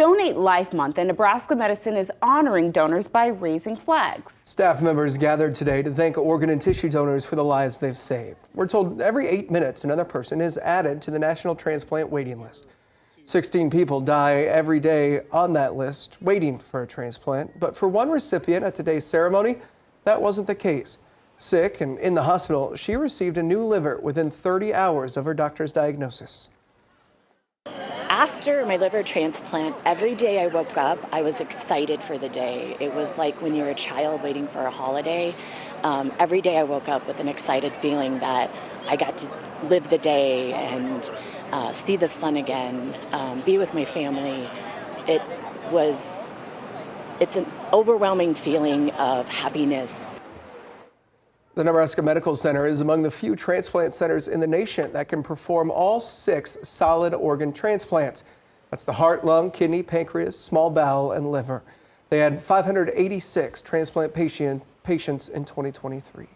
Donate Life Month, and Nebraska Medicine is honoring donors by raising flags. Staff members gathered today to thank organ and tissue donors for the lives they've saved. We're told every 8 minutes another person is added to the national transplant waiting list. 16 people die every day on that list waiting for a transplant, but for one recipient at today's ceremony, that wasn't the case. Sick and in the hospital, she received a new liver within 30 hours of her doctor's diagnosis. After my liver transplant, every day I woke up, I was excited for the day. It was like when you're a child waiting for a holiday. Every day I woke up with an excited feeling that I got to live the day and see the sun again, be with my family. It's an overwhelming feeling of happiness. The Nebraska Medical Center is among the few transplant centers in the nation that can perform all 6 solid organ transplants. That's the heart, lung, kidney, pancreas, small bowel, and liver. They had 586 transplant patients in 2023.